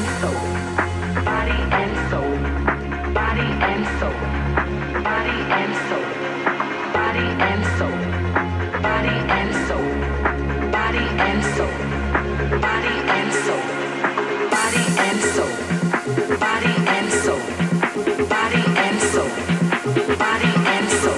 and soul, body and soul, body and soul, body and soul, body and soul, body and soul, body and soul, body and soul, body and soul, body and soul, body and soul, body and soul. Body and soul.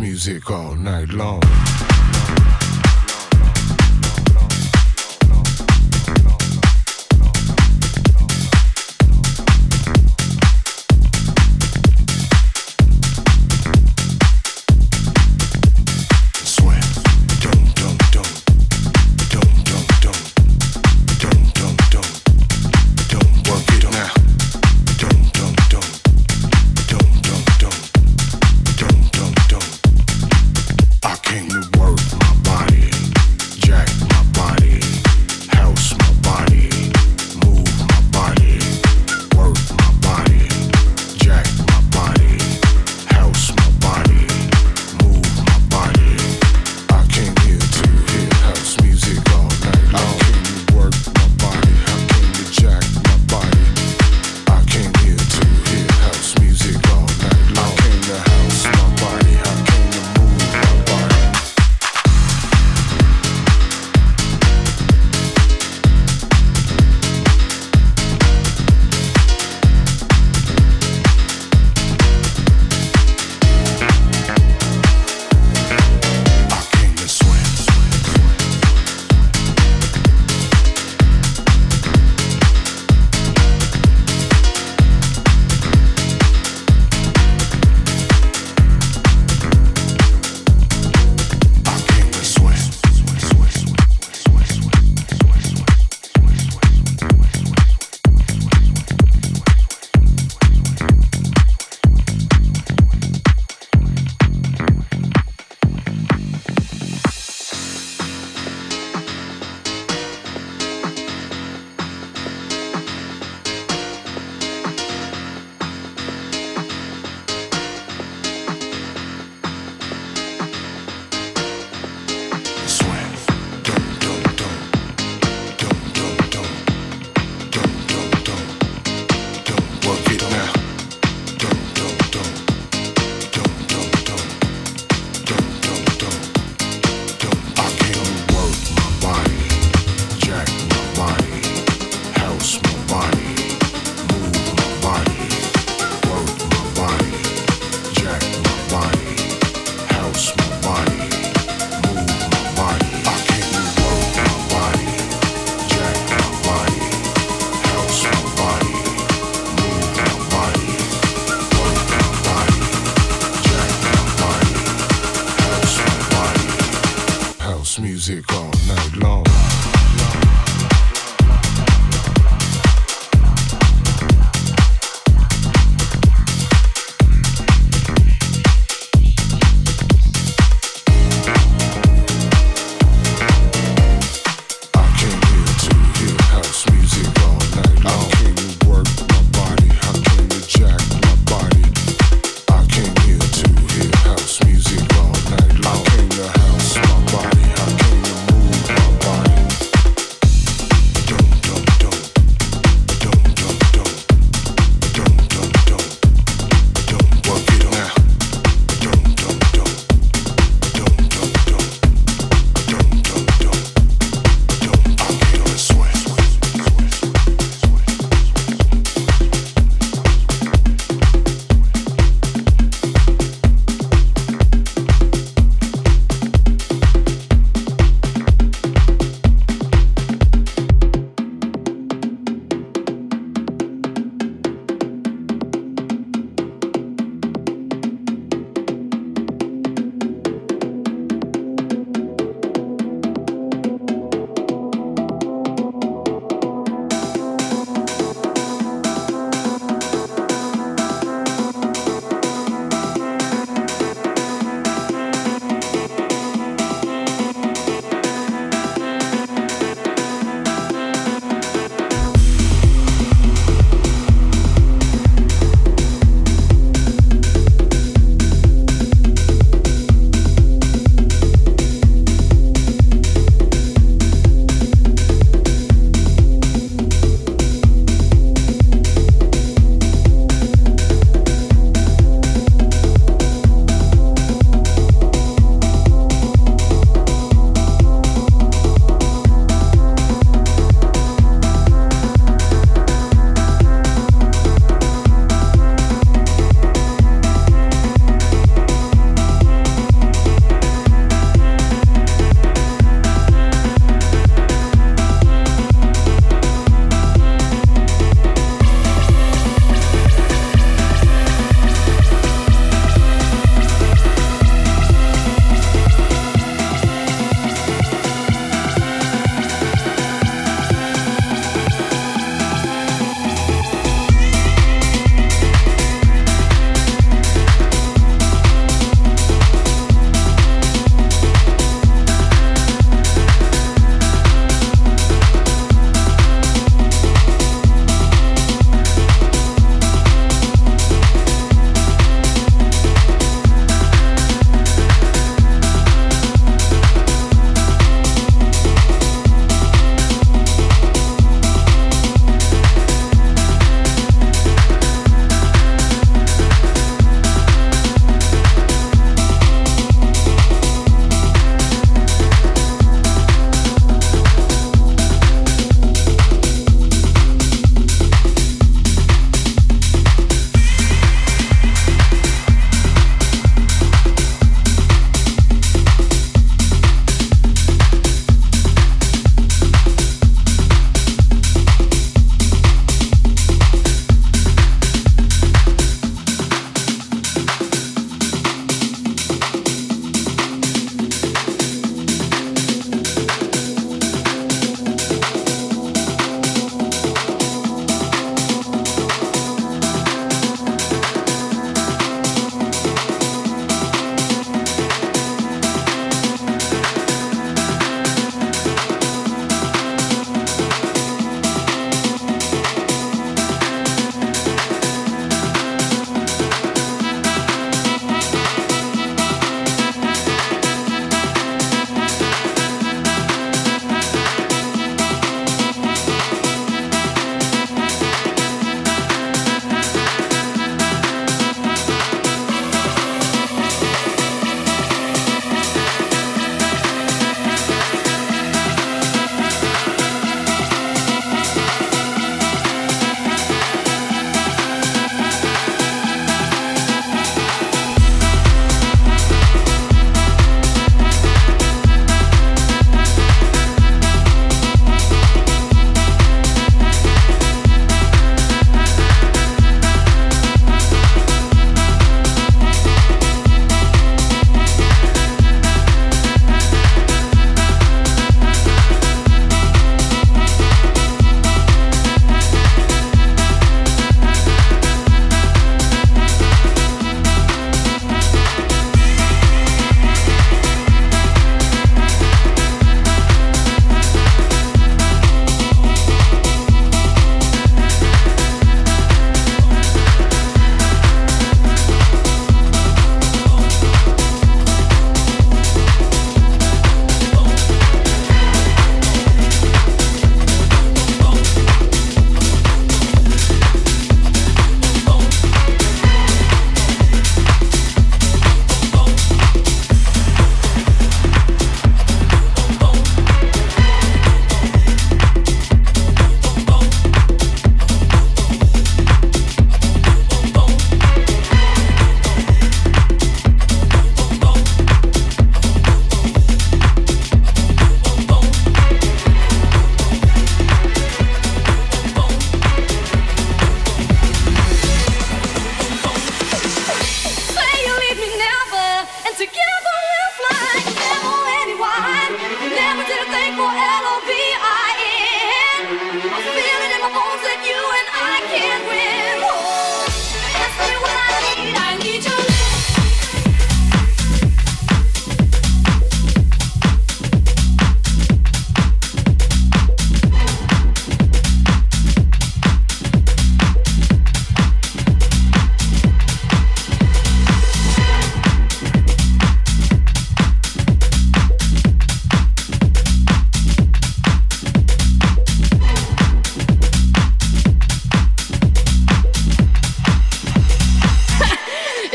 music all night long. Music all night long. Came to work my body. I came to jack my body. House music all night long. I came to house my body. I came to move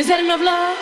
Is that enough love?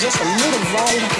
Just a little volume, I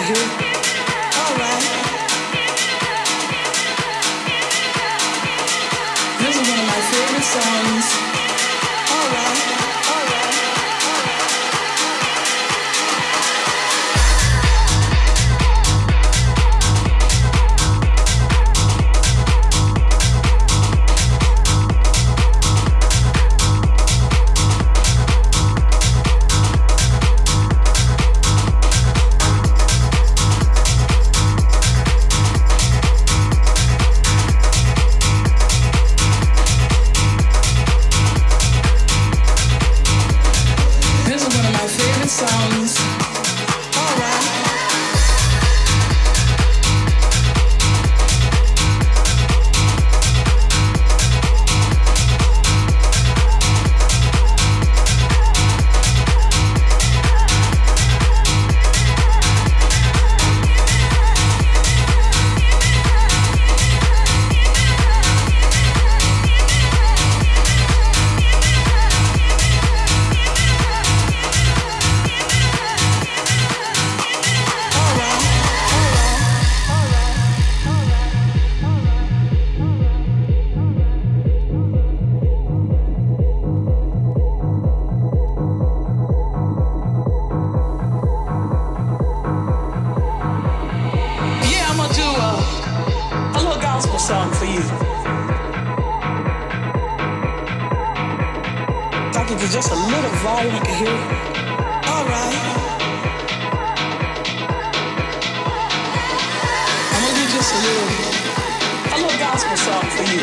can hear it. All right. a song for you.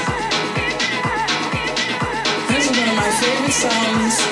This is one of my favorite songs.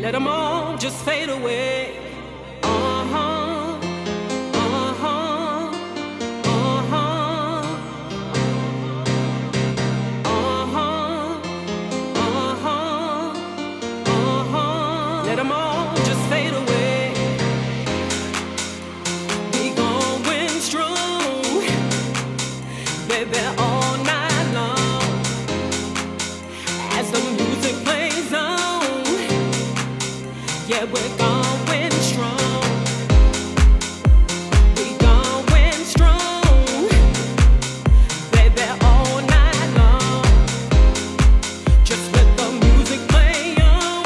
let them all just fade away. Let them all just fade away. We going strong, baby, all night long. As the music plays on, yeah, we're going strong. We going strong, baby, all night long. Just let the music play on.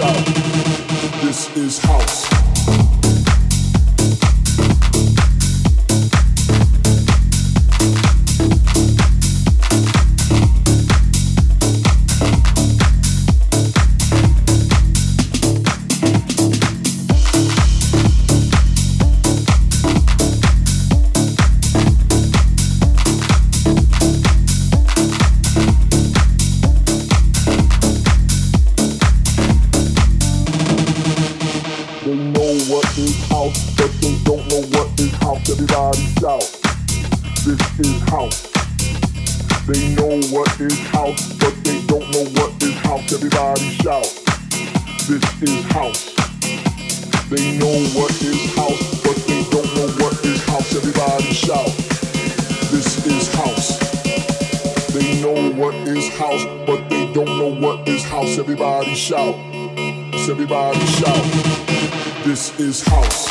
shout. This is house. House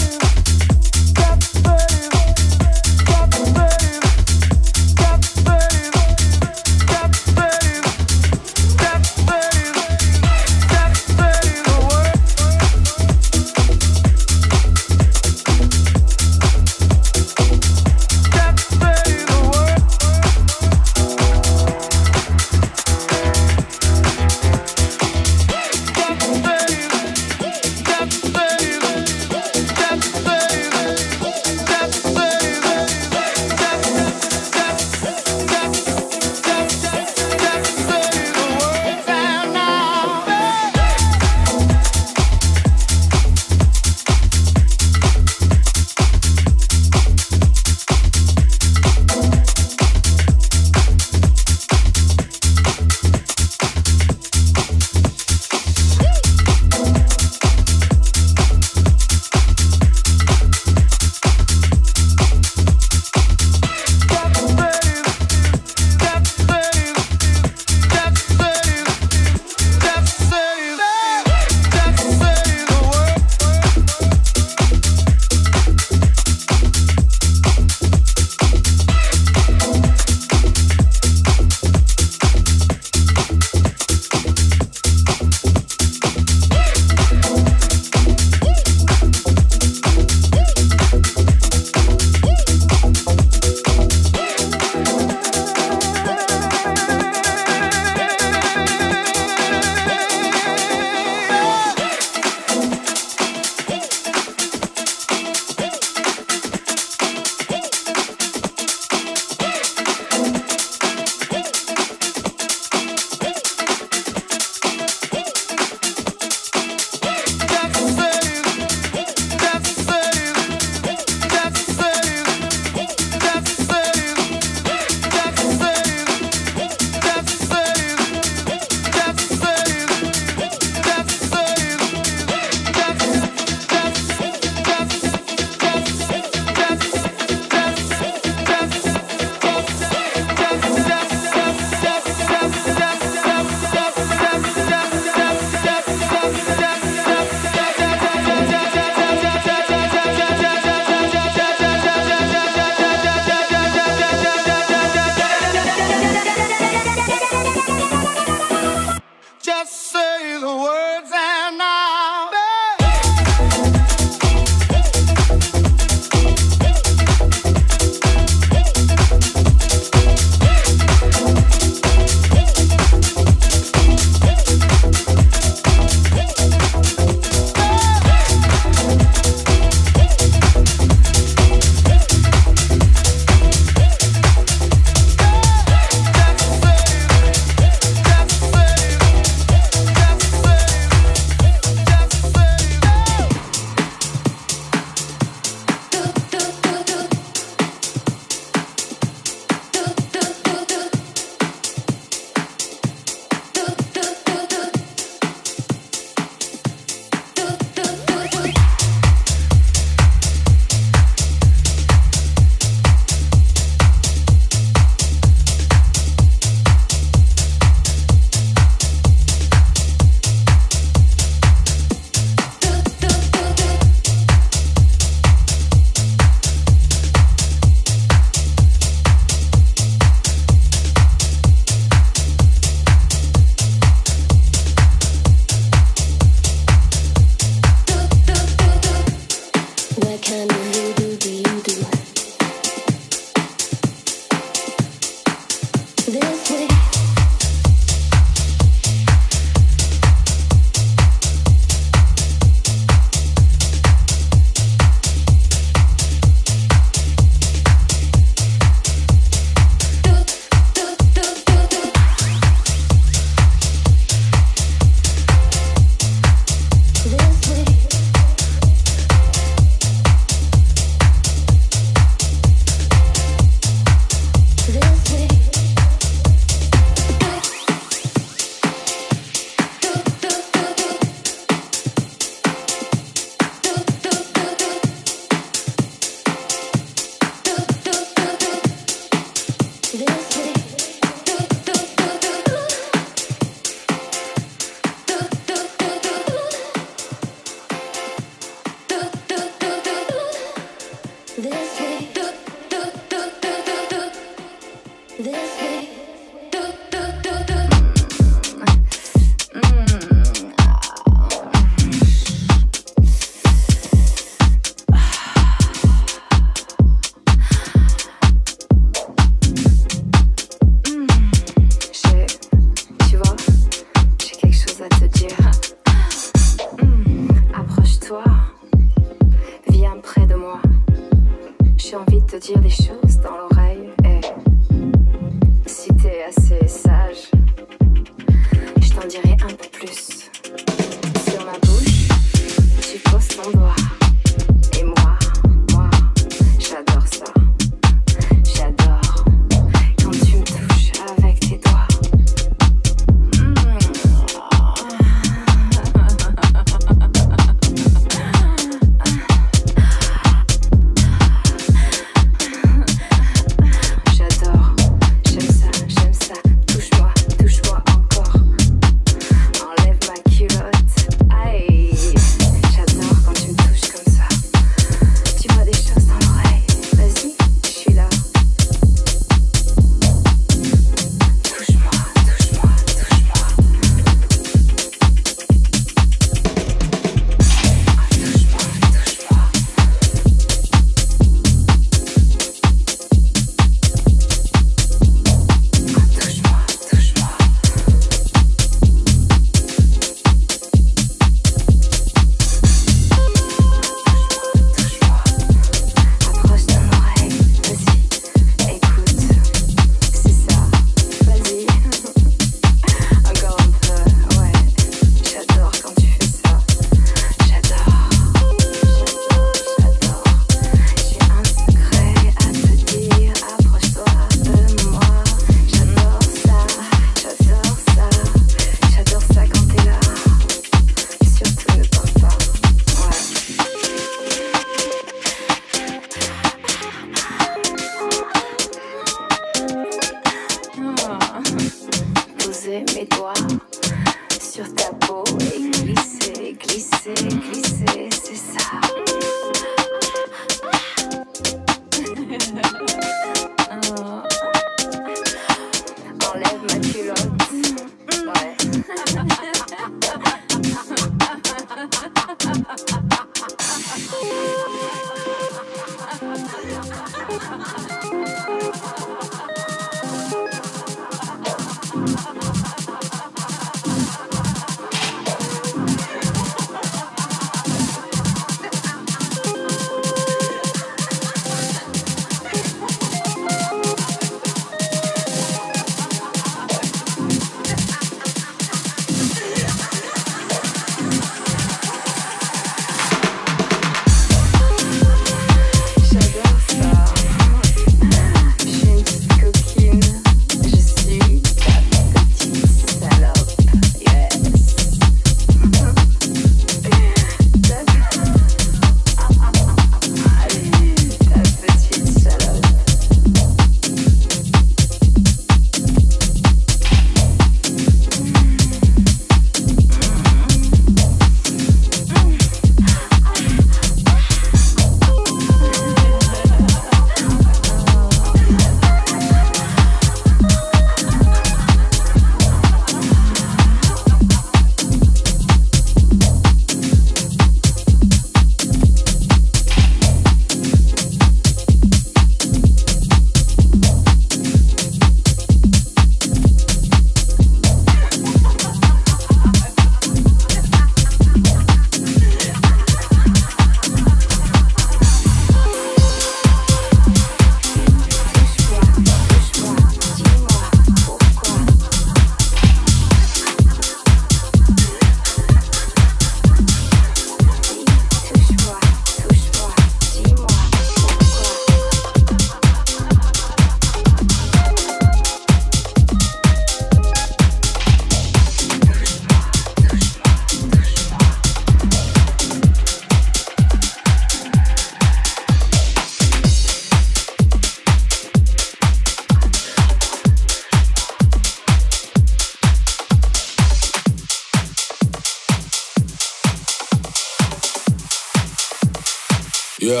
Yeah,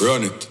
run it.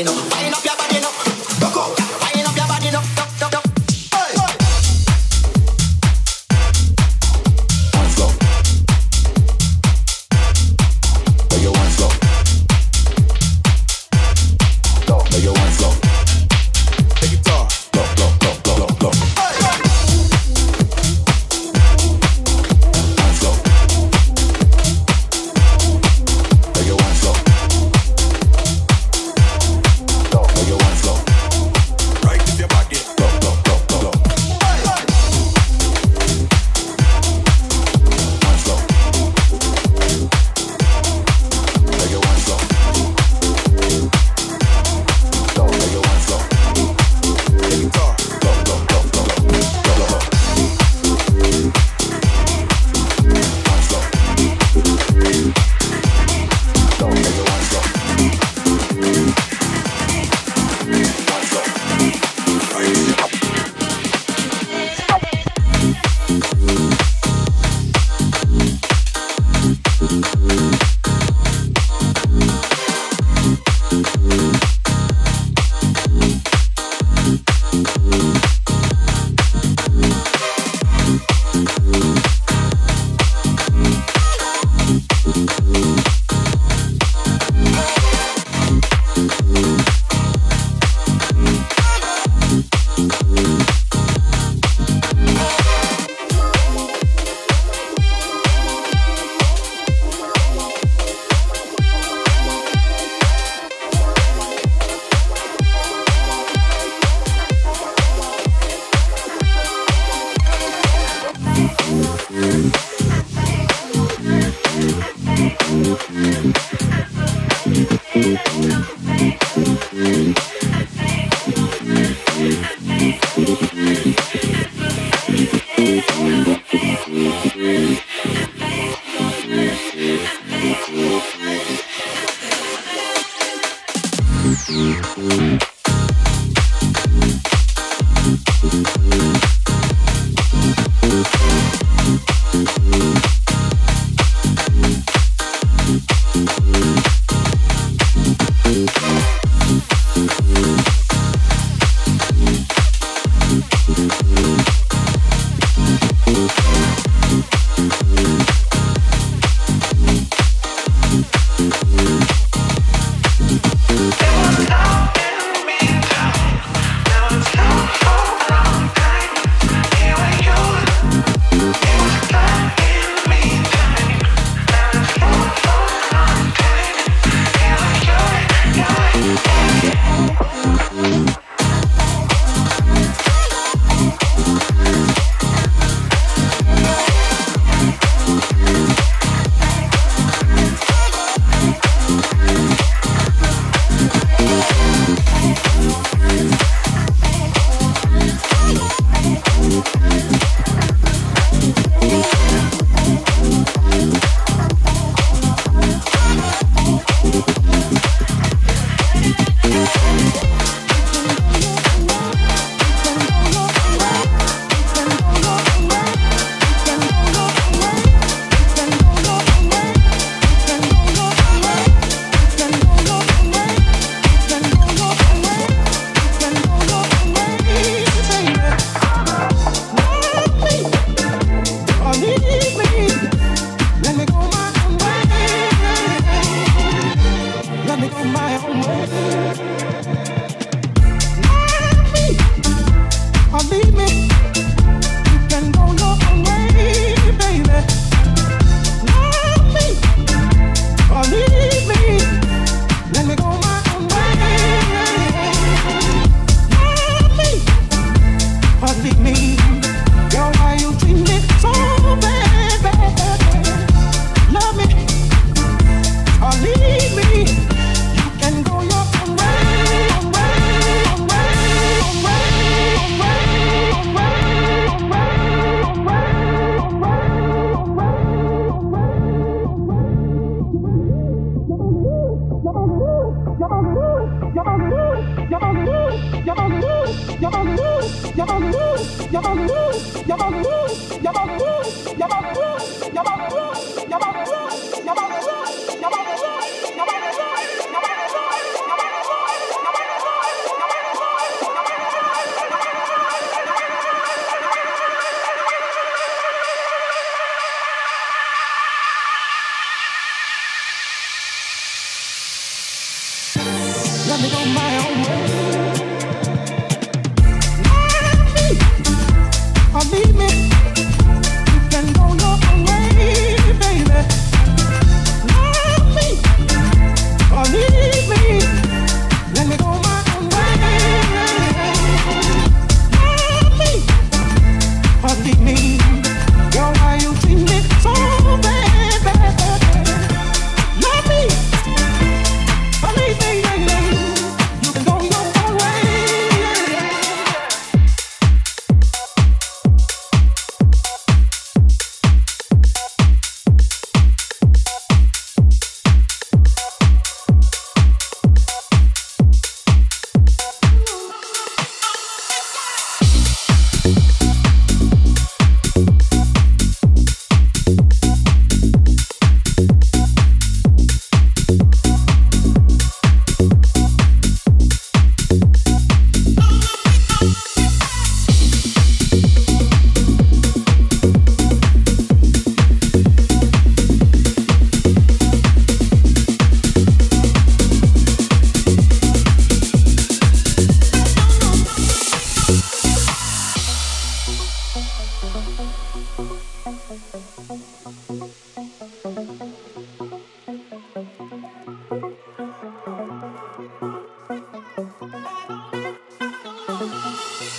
Wind up your body now, rock out. Wind up your body now, rock out. Wind up your body now, rock out. Hey. Let me go my own way. Or leave me. You can go your own way, baby. Love me. Or leave me. Let me go my own way. Love me. Or leave me. Girl, why you treat me so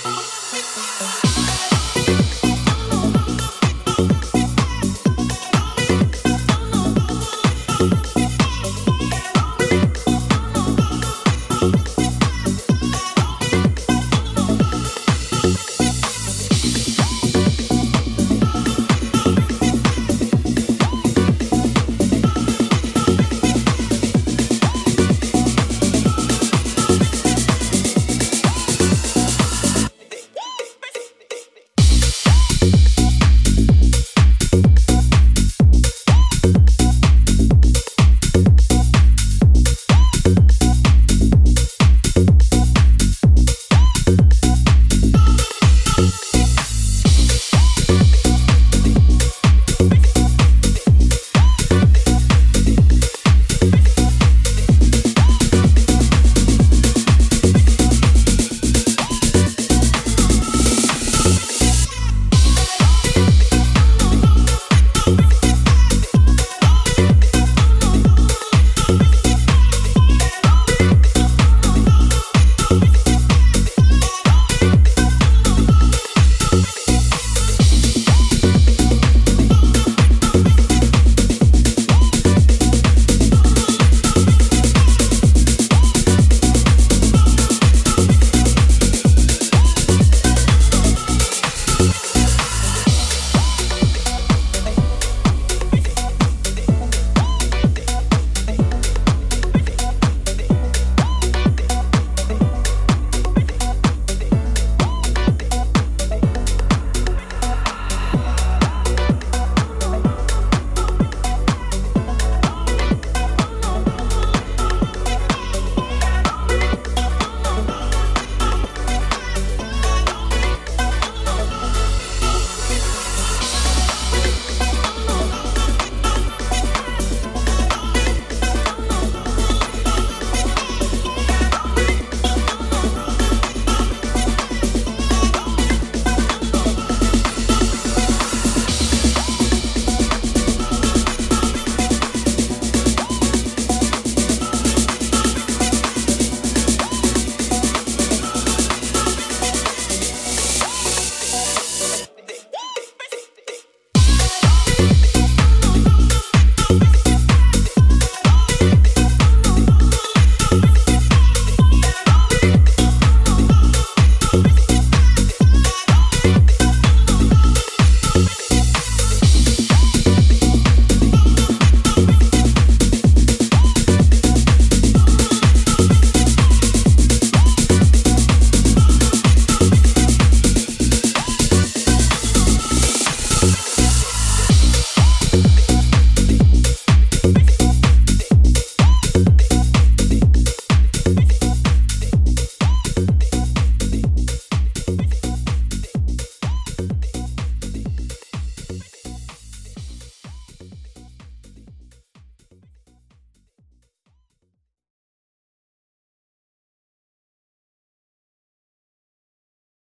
bad?